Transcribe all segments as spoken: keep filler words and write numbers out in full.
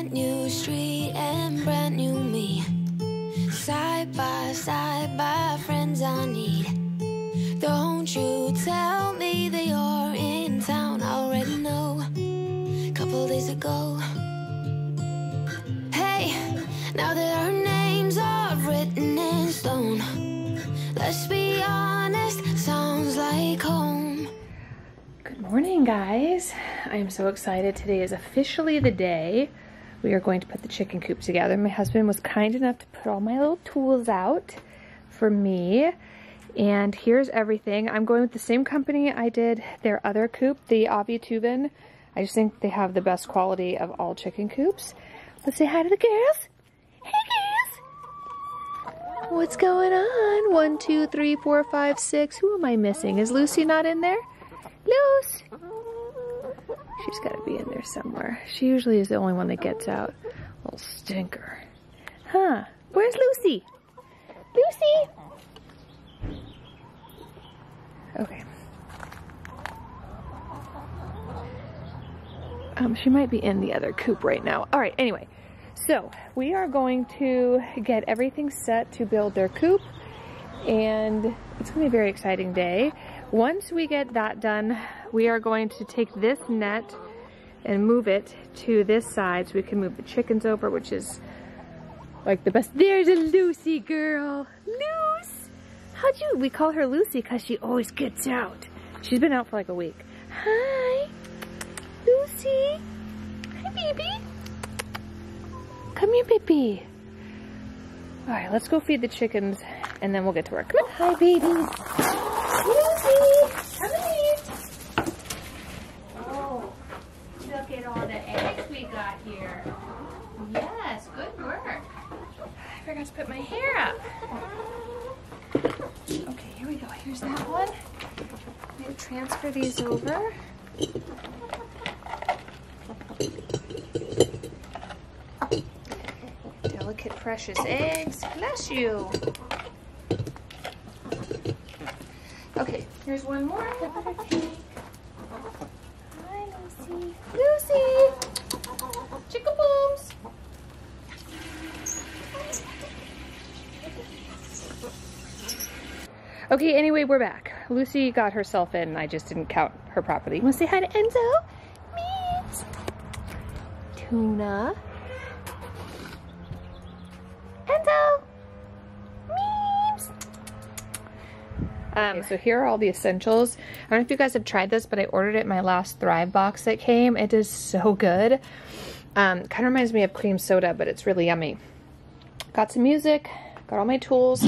brand new street and brand new me. Side by side by friends I need. Don't you tell me they are in town, I already know. Couple days ago. Hey, now that our names are written in stone, let's be honest, sounds like home. Good morning, guys. I am so excited. Today is officially the day we are going to put the chicken coop together. My husband was kind enough to put all my little tools out for me. And here's everything. I'm going with the same company I did their other coop, the Aivituvin. I just think they have the best quality of all chicken coops. Let's say hi to the girls. Hey, girls. What's going on? One, two, three, four, five, six. Who am I missing? Is Lucy not in there? Luce. She's got to be in there somewhere. She usually is the only one that gets out. Little stinker. Huh. Where's Lucy? Lucy! Okay. Um, she might be in the other coop right now. All right, anyway. So, we are going to get everything set to build their coop. And it's going to be a very exciting day. Once we get that done, we are going to take this net and move it to this side so we can move the chickens over, which is like the best. There's a Lucy girl. Luce! How'd you? We call her Lucy because she always gets out. She's been out for like a week. Hi, Lucy. Hi, baby. Come here, baby. All right, let's go feed the chickens and then we'll get to work. Come on. Hi, baby. Lucy, come in. Oh, look at all the eggs we got here. Yes, good work. I forgot to put my hair up. Okay, here we go. Here's that one. I'm going to transfer these over. Delicate, precious eggs. Bless you. Okay, here's one more. Hi, Lucy. Lucy! Chickabooms! Okay, anyway, we're back. Lucy got herself in. I just didn't count her properly. You want to say hi to Enzo? Meat! Tuna. Enzo! Um, okay, so here are all the essentials. I don't know if you guys have tried this, but I ordered it in my last Thrive box that came. It is so good. Um, kind of reminds me of cream soda, but it's really yummy. Got some music. Got all my tools.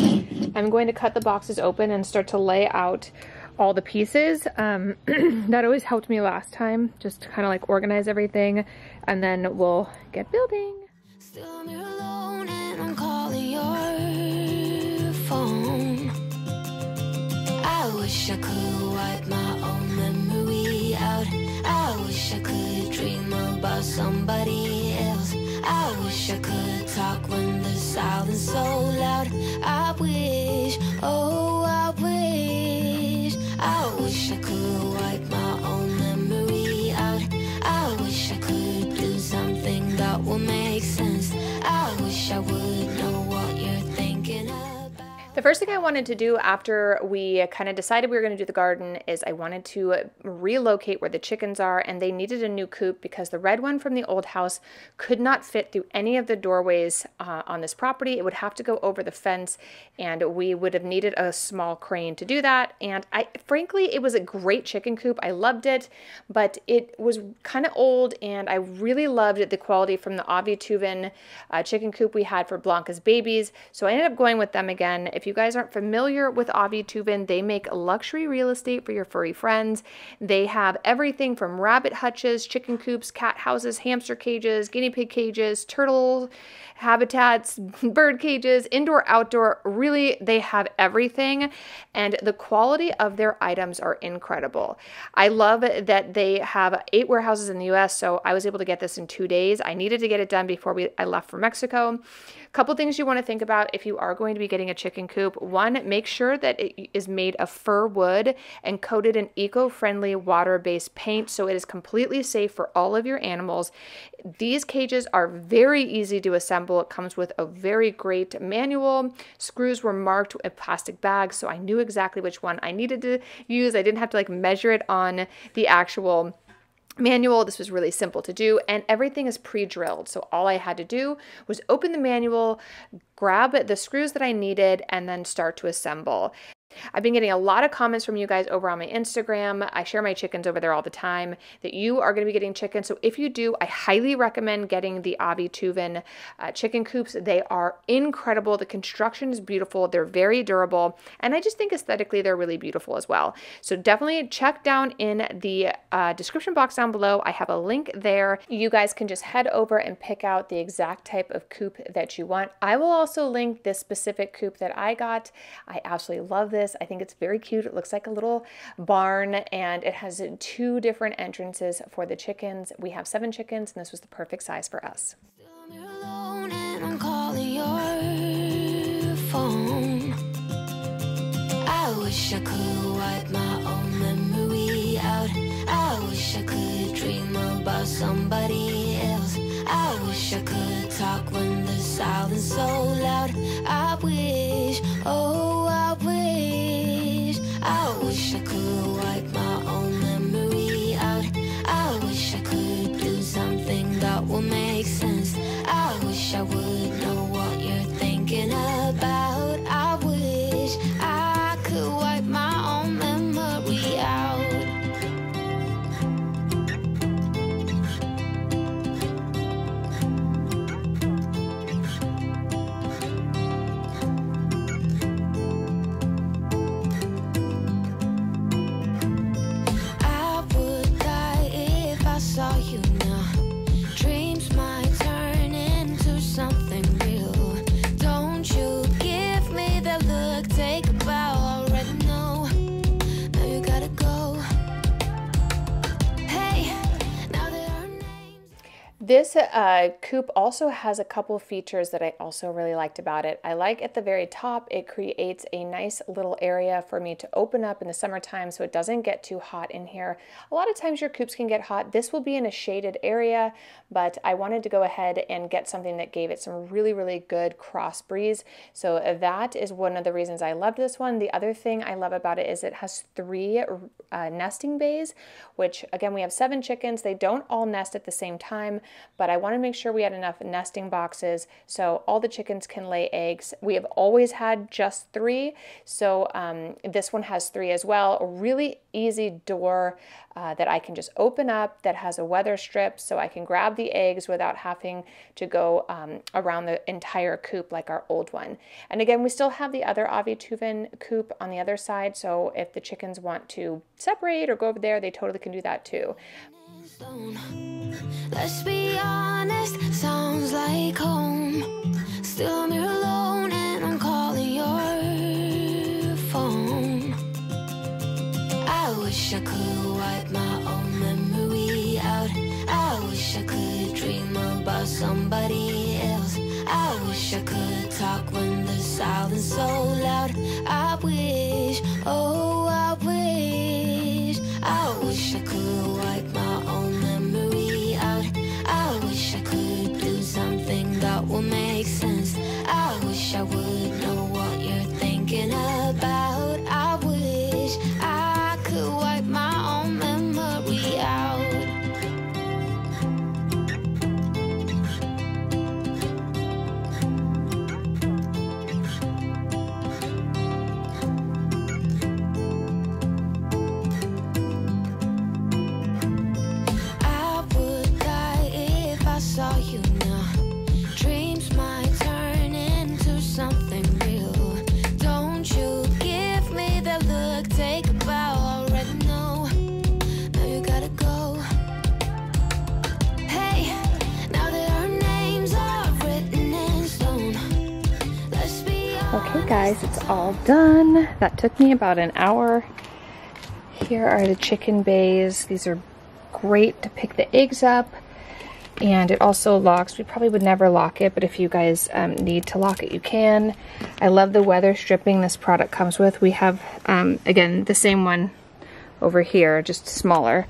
I'm going to cut the boxes open and start to lay out all the pieces. Um, that always helped me last time. Just kind of like organize everything. And then we'll get building. Still me alone and I'm calling your phone. I wish I could wipe my own memory out. I wish I could dream about somebody else. I wish I could talk when the silence is so loud. I wish, oh I wish. I wish I could wipe my own memory out. I wish I could do something that would make sense. I wish I would know what you're thinking of. The first thing I wanted to do after we kind of decided we were going to do the garden is I wanted to relocate where the chickens are, and they needed a new coop because the red one from the old house could not fit through any of the doorways uh, on this property. It would have to go over the fence, and we would have needed a small crane to do that. And I, frankly, it was a great chicken coop. I loved it, but it was kind of old, and I really loved the quality from the Aivituvin uh, chicken coop we had for Blanca's babies. So I ended up going with them again. If If you guys aren't familiar with Aivituvin, they make luxury real estate for your furry friends. They have everything from rabbit hutches, chicken coops, cat houses, hamster cages, guinea pig cages, turtle habitats, bird cages, indoor, outdoor. Really, they have everything, and the quality of their items are incredible. I love that they have eight warehouses in the U S, so I was able to get this in two days. I needed to get it done before we I left for Mexico. A couple things you want to think about if you are going to be getting a chicken coop. scoop. One, make sure that it is made of fir wood and coated in eco-friendly water-based paint so it is completely safe for all of your animals. These cages are very easy to assemble. It comes with a very great manual. Screws were marked with plastic bags, so I knew exactly which one I needed to use. I didn't have to like measure it on the actual manual. This was really simple to do, and everything is pre-drilled. So all I had to do was open the manual, grab the screws that I needed, and then start to assemble. I've been getting a lot of comments from you guys over on my Instagram. I share my chickens over there all the time that you are going to be getting chickens. So if you do, I highly recommend getting the Aivituvin uh, chicken coops. They are incredible. The construction is beautiful. They're very durable. And I just think aesthetically, they're really beautiful as well. So definitely check down in the uh, description box down below. I have a link there. You guys can just head over and pick out the exact type of coop that you want. I will also link this specific coop that I got. I absolutely love this. I think it's very cute. It looks like a little barn, and it has two different entrances for the chickens. We have seven chickens, and this was the perfect size for us. I wish I could wipe my own memory out. I wish I could dream about somebody else. I wish I could talk when the silence is so loud. I wish, oh, I wish, I wish I could wipe my own memory out. I wish I could do something that would make sense. I wish I would know what you're thinking about. I wish I could wipe my own memory out. Saw you now. Dreams might turn into something real. Don't you give me that look, take a bow, already know. Now you gotta go. Hey, now there are names. This uh, coop also has a couple features that I also really liked about it. I like at the very top, it creates a nice little area for me to open up in the summertime so it doesn't get too hot in here. A lot of times your coops can get hot. This will be in a shaded area, but I wanted to go ahead and get something that gave it some really, really good cross breeze. So that is one of the reasons I loved this one. The other thing I love about it is it has three uh, nesting bays, which again, we have seven chickens. They don't all nest at the same time, but I want to make sure we had enough nesting boxes so all the chickens can lay eggs. We have always had just three, so um, this one has three as well. A really easy door uh, that I can just open up that has a weather strip so I can grab the eggs without having to go um, around the entire coop like our old one. And again, we still have the other Aivituvin coop on the other side, so if the chickens want to separate or go over there, they totally can do that too. Let's be honest, sounds like home. Still I'm here alone and I'm calling your phone. I wish I could wipe my own memory out. I wish I could dream about somebody else. I wish I could talk when the silence is so loud. I wish, oh, I wish, I wish I could wipe my own memory out. I wish I could do something that would make sense. I wish I would know what you're thinking about. I wish I could wipe my own memory out. Saw you now. Dreams might turn into something real. Don't you give me that look, take a bow, already know. Now you gotta go. Hey, now that our names are written in stone. Let's be honest. Okay guys, it's all done. That took me about an hour. Here are the chicken bays. These are great to pick the eggs up. And it also locks. We probably would never lock it, but if you guys um, need to lock it, you can. I love the weather stripping this product comes with. We have, um, again, the same one over here, just smaller.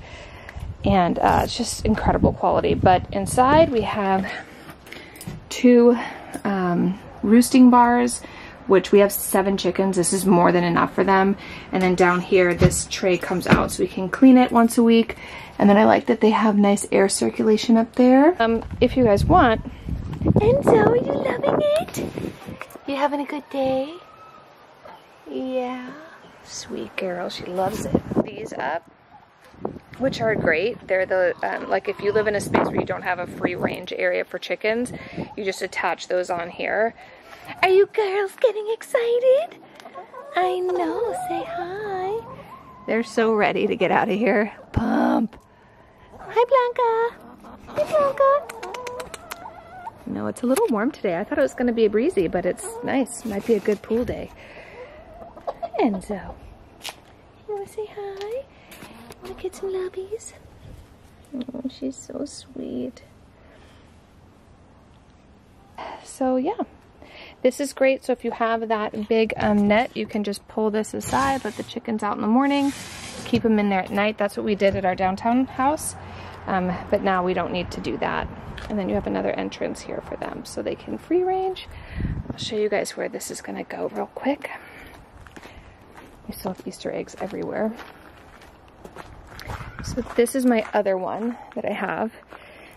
And uh, it's just incredible quality. But inside we have two um, roosting bars, which we have seven chickens. This is more than enough for them. And then down here, this tray comes out so we can clean it once a week. And then I like that they have nice air circulation up there. Um, if you guys want. Enzo, are you loving it? You having a good day? Yeah. Sweet girl, she loves it. These up, which are great. They're the, um, like if you live in a space where you don't have a free range area for chickens, you just attach those on here. Are you girls getting excited? I know, say hi. They're so ready to get out of here. Pump. Hi, Blanca. Hi, Blanca. No, it's a little warm today. I thought it was going to be breezy, but it's nice. Might be a good pool day. Enzo, you want to say hi? Want to get some lobbies? Oh, she's so sweet. So, yeah. This is great, so if you have that big um, net, you can just pull this aside, let the chickens out in the morning, keep them in there at night. That's what we did at our downtown house, um, but now we don't need to do that. And then you have another entrance here for them, so they can free range. I'll show you guys where this is gonna go real quick. We still have Easter eggs everywhere. So this is my other one that I have.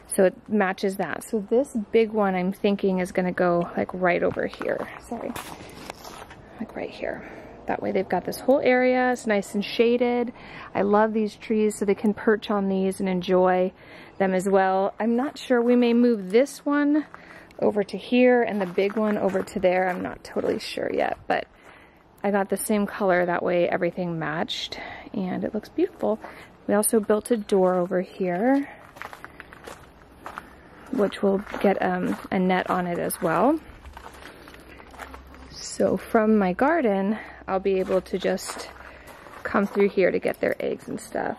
So it matches that. So this big one I'm thinking is gonna go like right over here. Sorry, like right here. That way they've got this whole area, it's nice and shaded. I love these trees so they can perch on these and enjoy them as well. I'm not sure, we may move this one over to here and the big one over to there. I'm not totally sure yet, but I got the same color, that way everything matched and it looks beautiful. We also built a door over here, which will get um, a net on it as well. So from my garden, I'll be able to just come through here to get their eggs and stuff.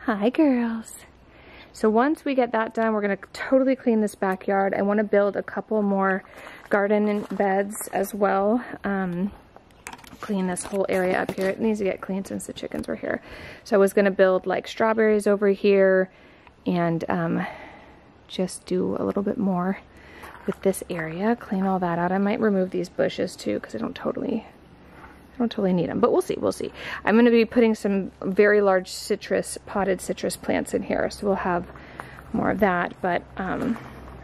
Hi, girls. So once we get that done, we're gonna totally clean this backyard. I wanna build a couple more garden beds as well. Um, clean this whole area up here. It needs to get clean since the chickens were here. So I was gonna build like strawberries over here and um, just do a little bit more with this area, clean all that out. I might remove these bushes too because I don't totally I don't totally need them, but we'll see, we'll see. I'm going to be putting some very large citrus, potted citrus plants in here, so we'll have more of that, but um,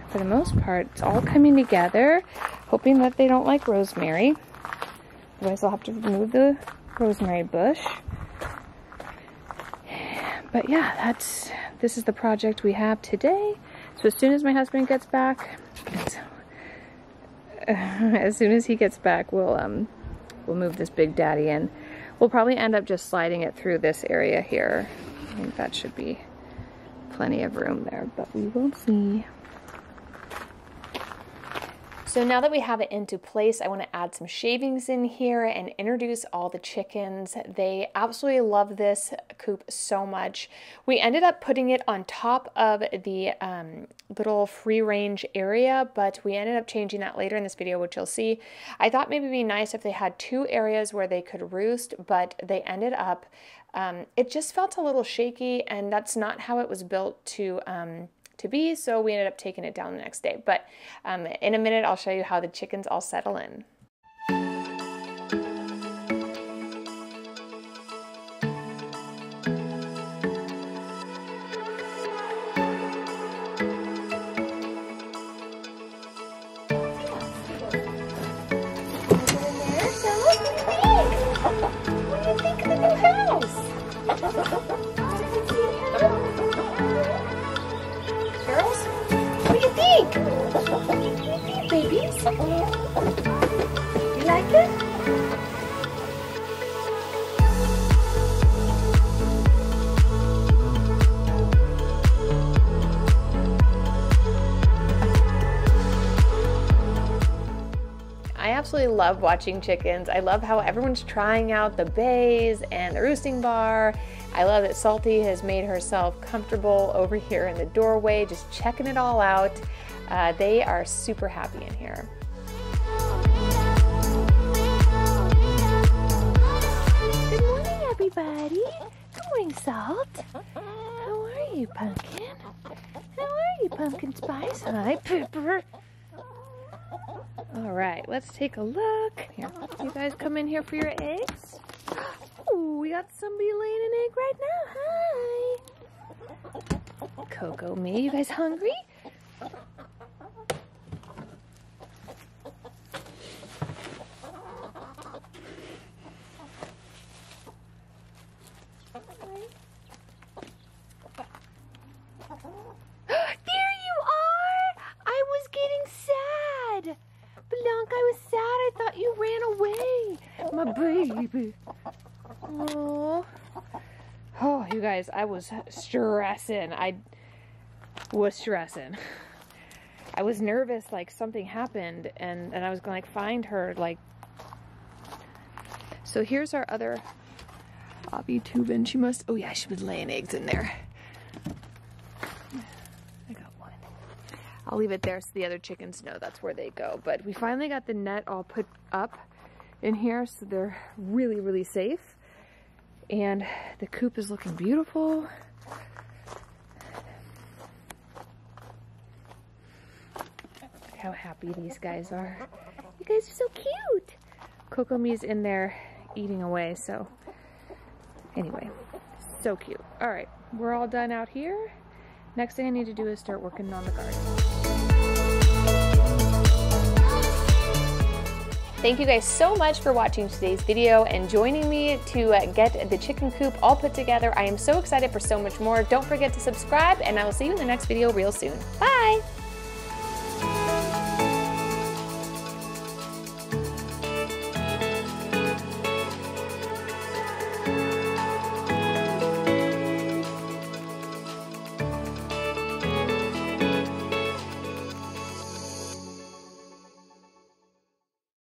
for the most part, it's all coming together, hoping that they don't like rosemary. Otherwise, I'll have to remove the rosemary bush. But yeah, that's this is the project we have today. So as soon as my husband gets back, so, uh, as soon as he gets back, we'll um, we'll move this big daddy in. We'll probably end up just sliding it through this area here. I think that should be plenty of room there, but we will see. So now that we have it into place, I want to add some shavings in here and introduce all the chickens. They absolutely love this coop so much. We ended up putting it on top of the um, little free range area, but we ended up changing that later in this video, which you'll see. I thought maybe it'd be nice if they had two areas where they could roost, but they ended up, um, it just felt a little shaky, and that's not how it was built to um, to be, so we ended up taking it down the next day. But um, in a minute, I'll show you how the chickens all settle in. Babies? absolutely love watching chickens. I love how everyone's trying out the bays and the roosting bar. I love that Salty has made herself comfortable over here in the doorway, just checking it all out. Uh, they are super happy in here. Good morning, everybody. Good morning, Salt. How are you, Pumpkin? How are you, Pumpkin Spice? Hi, Pooper. All right, let's take a look. Here, you guys come in here for your eggs. Oh, we got somebody laying an egg right now. Hi. CocoMe, you guys hungry? I was sad. I thought you ran away. My baby. Oh. Oh, you guys, I was stressing. I was stressing. I was nervous like something happened and, and I was going to like find her. like. So here's our other Aivituvin. She must, oh yeah, she was laying eggs in there. I'll leave it there so the other chickens know that's where they go. But we finally got the net all put up in here, so they're really, really safe. And the coop is looking beautiful. Look how happy these guys are. You guys are so cute. CocoMe's in there eating away, so anyway, so cute. All right, we're all done out here. Next thing I need to do is start working on the garden. Thank you guys so much for watching today's video and joining me to get the chicken coop all put together. I am so excited for so much more. Don't forget to subscribe, and I will see you in the next video real soon. Bye!